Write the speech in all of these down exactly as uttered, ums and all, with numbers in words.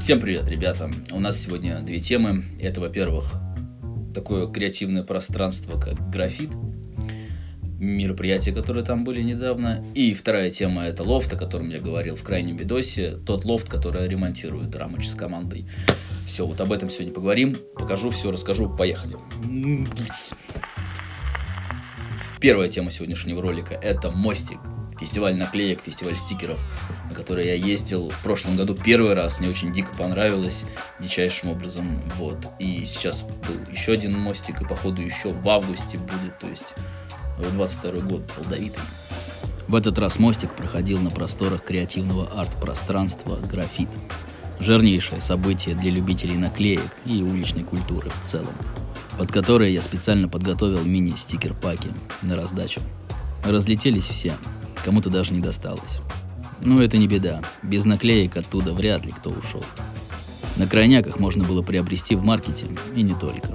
Всем привет, ребята! У нас сегодня две темы. Это, во-первых, такое креативное пространство, как графит, мероприятия, которые там были недавно. И вторая тема — это лофт, о котором я говорил в крайнем видосе. Тот лофт, который ремонтирует Рамыч с командой. Все, вот об этом сегодня поговорим. Покажу все, расскажу. Поехали! Первая тема сегодняшнего ролика — это мостик. Фестиваль наклеек, фестиваль стикеров, на который я ездил в прошлом году первый раз. Мне очень дико понравилось, дичайшим образом. Вот. И сейчас был еще один мостик, и походу еще в августе будет, то есть в двадцать второй год плодовитый. В этот раз мостик проходил на просторах креативного арт-пространства «Графит». Жирнейшее событие для любителей наклеек и уличной культуры в целом, под которое я специально подготовил мини-стикер-паки на раздачу. Разлетелись все. Кому-то даже не досталось. Но это не беда, без наклеек оттуда вряд ли кто ушел. На крайняк их можно было приобрести в маркете, и не только.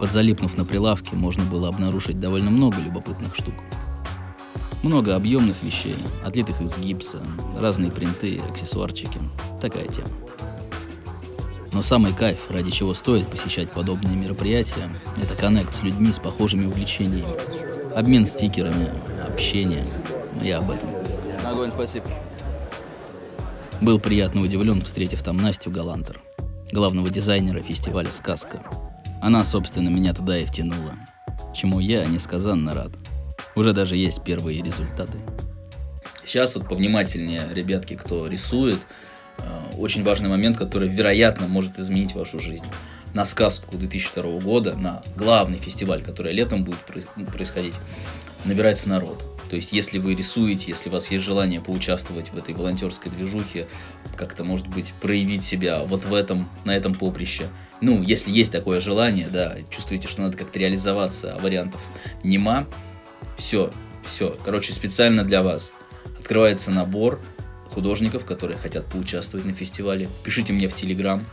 Подзалипнув на прилавке, можно было обнаружить довольно много любопытных штук. Много объемных вещей, отлитых из гипса, разные принты, аксессуарчики. Такая тема. Но самый кайф, ради чего стоит посещать подобные мероприятия, это коннект с людьми с похожими увлечениями. Обмен стикерами, общение, я об этом. Огонь, спасибо. Был приятно удивлен, встретив там Настю Галантер, главного дизайнера фестиваля «Сказка». Она, собственно, меня туда и втянула, чему я несказанно рад. Уже даже есть первые результаты. Сейчас вот повнимательнее, ребятки, кто рисует. Очень важный момент, который, вероятно, может изменить вашу жизнь. На «Сказку» две тысячи второго года, на главный фестиваль, который летом будет происходить, набирается народ. То есть, если вы рисуете, если у вас есть желание поучаствовать в этой волонтерской движухе, как-то, может быть, проявить себя вот в этом, на этом поприще. Ну, если есть такое желание, да, чувствуете, что надо как-то реализоваться, а вариантов нема, все, все. Короче, специально для вас открывается набор художников, которые хотят поучаствовать на фестивале. Пишите мне в Телеграм.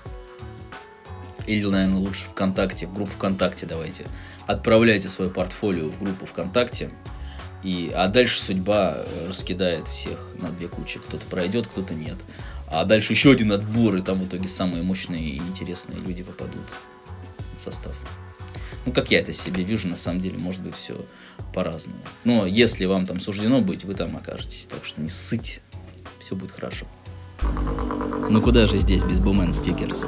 Или, наверное, лучше ВКонтакте, в группу ВКонтакте давайте. Отправляйте свое портфолио в группу ВКонтакте. И, а дальше судьба раскидает всех на две кучи. Кто-то пройдет, кто-то нет. А дальше еще один отбор, и там в итоге самые мощные и интересные люди попадут в состав. Ну, как я это себе вижу, на самом деле, может быть, все по-разному. Но если вам там суждено быть, вы там окажетесь. Так что не ссыть, все будет хорошо. Ну куда же здесь без BOMMAN Stickers?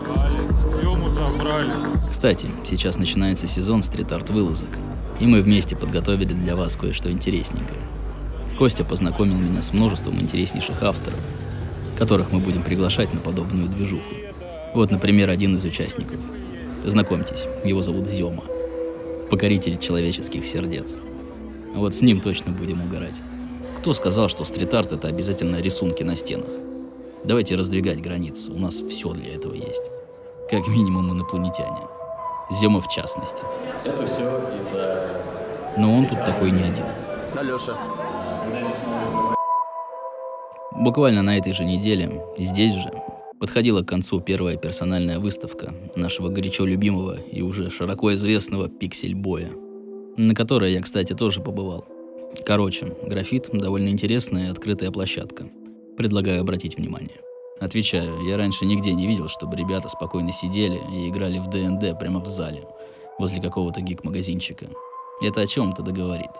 Зёму забрали. Кстати, сейчас начинается сезон стрит-арт-вылазок, и мы вместе подготовили для вас кое-что интересненькое. Костя познакомил меня с множеством интереснейших авторов, которых мы будем приглашать на подобную движуху. Вот, например, один из участников. Знакомьтесь, его зовут Зёма, покоритель человеческих сердец. Вот с ним точно будем угорать. Кто сказал, что стрит-арт — это обязательно рисунки на стенах? Давайте раздвигать границы, у нас все для этого есть. Как минимум инопланетяне. Зёма в частности. Это все из-за... Но он тут такой не один. Алёша. Буквально на этой же неделе, здесь же, подходила к концу первая персональная выставка нашего горячо любимого и уже широко известного Пиксельбоя, на которой я, кстати, тоже побывал. Короче, графит — довольно интересная и открытая площадка. Предлагаю обратить внимание. Отвечаю, я раньше нигде не видел, чтобы ребята спокойно сидели и играли в ДНД прямо в зале, возле какого-то гик-магазинчика. Это о чем-то договорит.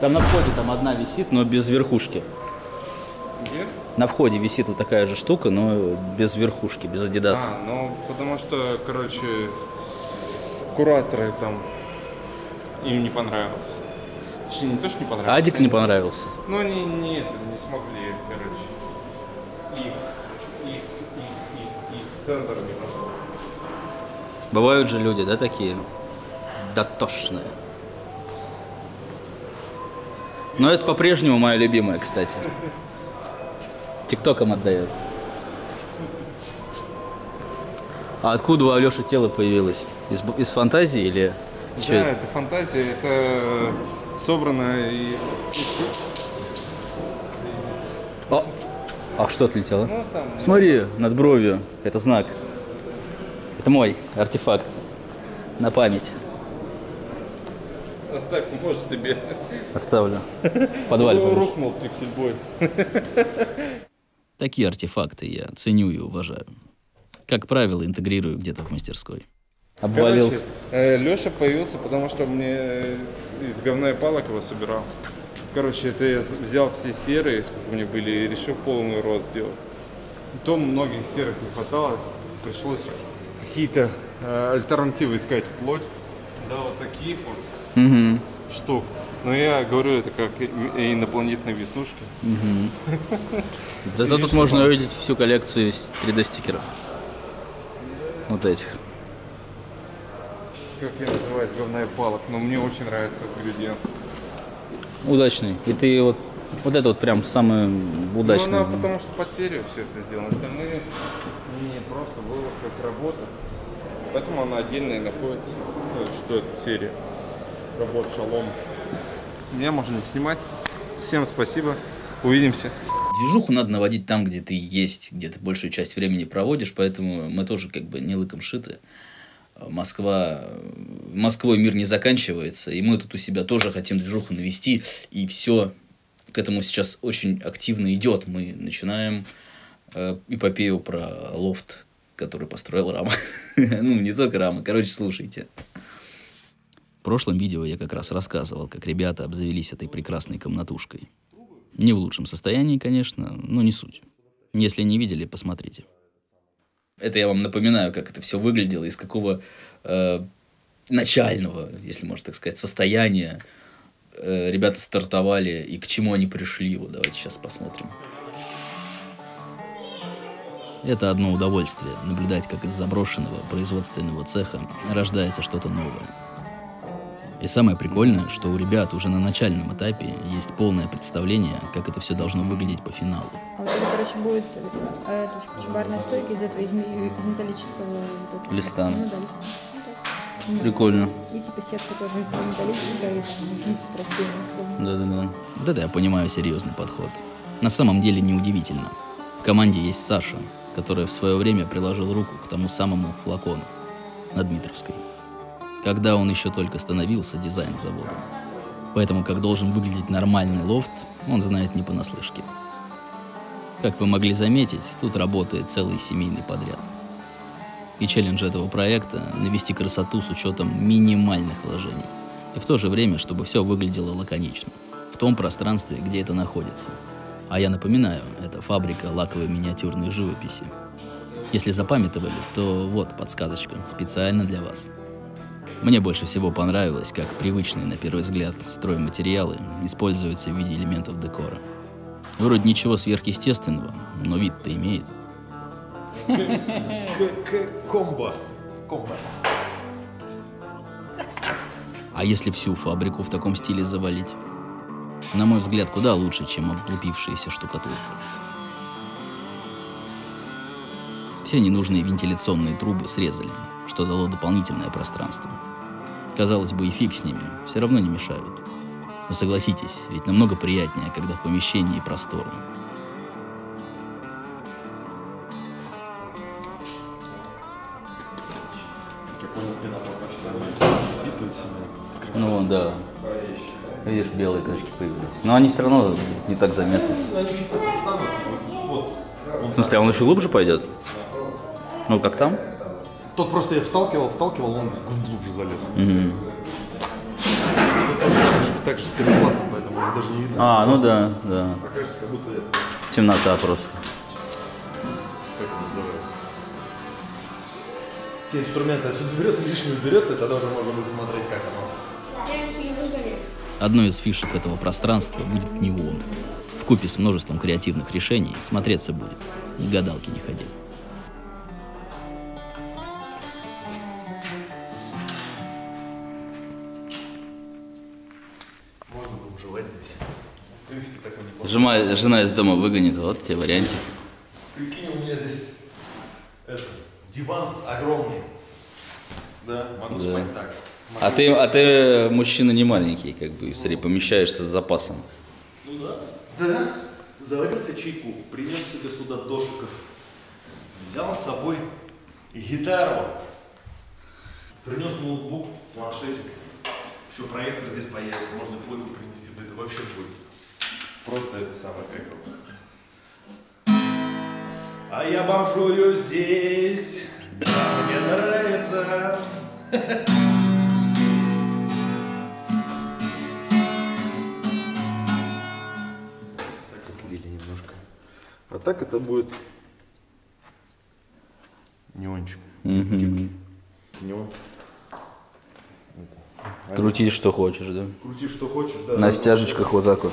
Там на входе там одна висит, но без верхушки. Где? На входе висит вот такая же штука, но без верхушки, без адидаса. А, ну потому что, короче, кураторы там, им не понравилось. Не то, что не понравился. Адик не понравился. Ну, они не, не, не смогли, короче. Их, их, их, их, их центр не пошел. Бывают же люди, да, такие дотошные. Но это по-прежнему моя любимая, кстати. Тиктоком отдает. А откуда у Алёши тело появилось? Из, из фантазии или... Да, что это? Это фантазия, это... собрано и... А, а что отлетело? Ну, там... Смотри, над бровью. Это знак. Это мой артефакт. На память. Оставь, можешь себе. Оставлю. В подвале. Рухнул Пиксельбой. Такие артефакты я ценю и уважаю. Как правило, интегрирую где-то в мастерской. Обвалился. Короче, Лёша появился, потому что мне из говна и палок его собирал. Короче, это я взял все серые, сколько у меня были, и решил полный рост сделать. То многих серых не хватало, пришлось какие-то э, альтернативы искать вплоть. Да, вот таких вот угу. штук. Но я говорю, это как инопланетные веснушки. Угу. Зато тут можно увидеть всю коллекцию три дэ стикеров. Вот этих. Как я называюсь, говна и палок, но мне очень нравится градиент. Удачный. И ты вот, вот это вот прям самое удачное. Ну, она, потому что под серию все это сделано. Остальные не просто было как работа. Поэтому она отдельная находится. Что это серия? Работа шалом. Меня можно не снимать. Всем спасибо. Увидимся. Движуху надо наводить там, где ты есть, где ты большую часть времени проводишь. Поэтому мы тоже как бы не лыком шиты. Москва, Москвой мир не заканчивается, и мы тут у себя тоже хотим движуху навести, и все к этому сейчас очень активно идет. Мы начинаем э, эпопею про лофт, который построил Рама. Ну, не только Рама, короче, слушайте. В прошлом видео я как раз рассказывал, как ребята обзавелись этой прекрасной комнатушкой. Не в лучшем состоянии, конечно, но не суть. Если не видели, посмотрите. Это я вам напоминаю, как это все выглядело, из какого э, начального, если можно так сказать, состояния э, ребята стартовали и к чему они пришли. Вот давайте сейчас посмотрим. Это одно удовольствие – наблюдать, как из заброшенного производственного цеха рождается что-то новое. И самое прикольное, что у ребят уже на начальном этапе есть полное представление, как это все должно выглядеть по финалу. А вот это, короче, будет э, чебарная стойка из этого, из, из металлического вот этого. Листа. Ну, да, листа. Вот. Прикольно. И типа сетка тоже металлическая, и ну, типа растения, условно. Да-да-да. Да-да, я понимаю серьезный подход. На самом деле неудивительно. В команде есть Саша, которая в свое время приложил руку к тому самому флакону на Дмитровской. Когда он еще только становился дизайн завода. Поэтому, как должен выглядеть нормальный лофт, он знает не понаслышке. Как вы могли заметить, тут работает целый семейный подряд. И челлендж этого проекта – навести красоту с учетом минимальных вложений. И в то же время, чтобы все выглядело лаконично. В том пространстве, где это находится. А я напоминаю, это фабрика лаковой миниатюрной живописи. Если запамятовали, то вот подсказочка специально для вас. Мне больше всего понравилось, как привычные на первый взгляд стройматериалы используются в виде элементов декора. Вроде ничего сверхъестественного, но вид-то имеет. Комбо. Комбо. А если всю фабрику в таком стиле завалить? На мой взгляд, куда лучше, чем облупившаяся штукатурка. Все ненужные вентиляционные трубы срезали, что дало дополнительное пространство. Казалось бы, и фиг с ними, все равно не мешают. Но согласитесь, ведь намного приятнее, когда в помещении просторно. Ну вон, да. Видишь, белые точки появились. Но они все равно не так заметны. В смысле, а он еще глубже пойдет? Ну, как там? Тот просто я всталкивал, вталкивал, он глубже залез. Mm-hmm. Так же с пенопластом, поэтому даже не видно. А, ну да, да. Покажется, как будто это. Темнота просто. Как это называют? Все инструменты отсюда берется, лишнее берется, и тогда уже можно будет смотреть, как оно. Одной из фишек этого пространства будет неон. Вкупе с множеством креативных решений смотреться будет. Ни гадалки не ходи. Жена, жена из дома выгонит, вот тебе вариантик. Прикинь, у меня здесь это, диван огромный. Да, могу да. спать так. Могу а, ты, а ты мужчина не маленький, как бы, смотри, помещаешься с запасом. Ну да. Да. Заварился чайку, принес себе сюда дошиков. Взял с собой гитару. Принес ноутбук, планшетик. Еще проектор здесь появится, можно плойку принести, да это вообще будет. Просто это самое как его. А я бомжую здесь, да, мне нравится. Пугали немножко. А так это будет неончик. Mm-hmm. Неон. Крути, что хочешь, да? Крути, что хочешь, да. На стяжечках вот так вот.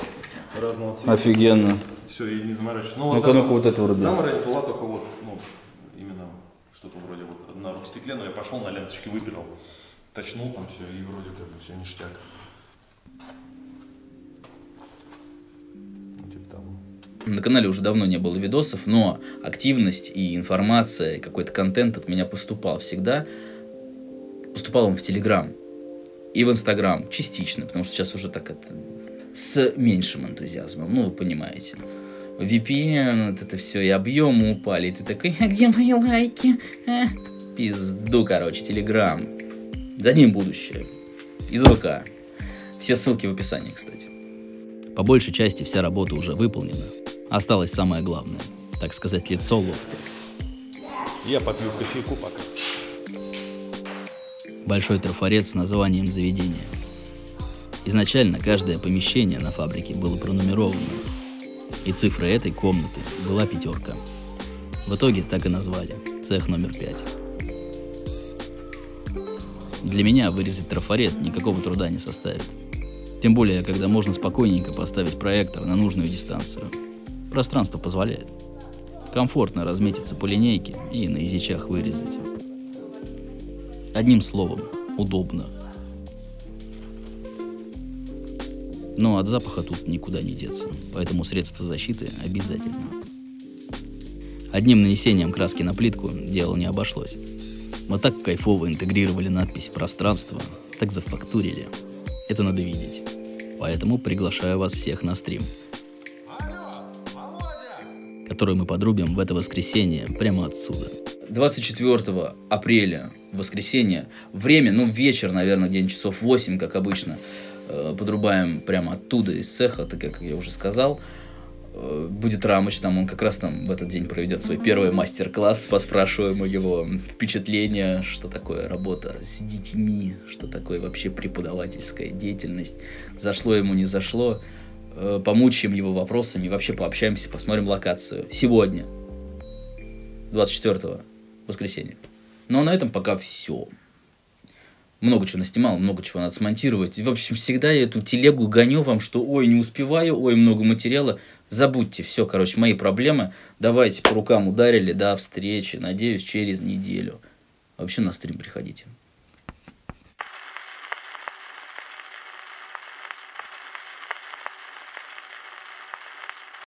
Разного цвета. Офигенно. Все, и не заморачиваешь. Ну, ну-ка, ну-ка, вот это вроде. Заморачивать была только вот, ну, именно что-то вроде вот на рукостекле, но я пошел на ленточке, выбирал, точнул там все, и вроде как бы все ништяк. На канале уже давно не было видосов, но активность и информация, какой-то контент от меня поступал всегда. Поступал он в Телеграм и в Инстаграм частично, потому что сейчас уже так это... с меньшим энтузиазмом, ну вы понимаете. ви пи эн, вот это все, и объемы упали, и ты такой, а где мои лайки? А? Пизду, короче, Телеграм. За ним будущее. Из ВК. Все ссылки в описании, кстати. По большей части вся работа уже выполнена. Осталось самое главное, так сказать, лицо лофта. Я попью кофейку пока. Большой трафарет с названием заведения. Изначально каждое помещение на фабрике было пронумеровано, и цифра этой комнаты была пятерка. В итоге так и назвали – цех номер пять. Для меня вырезать трафарет никакого труда не составит. Тем более, когда можно спокойненько поставить проектор на нужную дистанцию. Пространство позволяет. Комфортно разметиться по линейке и на изичах вырезать. Одним словом – удобно. Но от запаха тут никуда не деться, поэтому средства защиты обязательно. Одним нанесением краски на плитку дело не обошлось. Мы так кайфово интегрировали надпись в пространство, так зафактурили. Это надо видеть. Поэтому приглашаю вас всех на стрим, который мы подрубим в это воскресенье прямо отсюда. двадцать четвёртого апреля, воскресенье, время, ну вечер, наверное, где-нибудь часов восемь, как обычно. Подрубаем прямо оттуда, из цеха, так как я уже сказал. Будет Рамыч, там он как раз там в этот день проведет свой первый мастер-класс. Поспрашиваем у него впечатления, что такое работа с детьми, что такое вообще преподавательская деятельность. Зашло ему, не зашло. Помучаем его вопросами, вообще пообщаемся, посмотрим локацию. Сегодня, двадцать четвёртого, воскресенье. Ну а на этом пока все. Много чего наснимал, много чего надо смонтировать. И, в общем, всегда я эту телегу гоню вам, что ой, не успеваю, ой, много материала. Забудьте, все, короче, мои проблемы. Давайте по рукам ударили, до встречи, надеюсь, через неделю. Вообще на стрим приходите.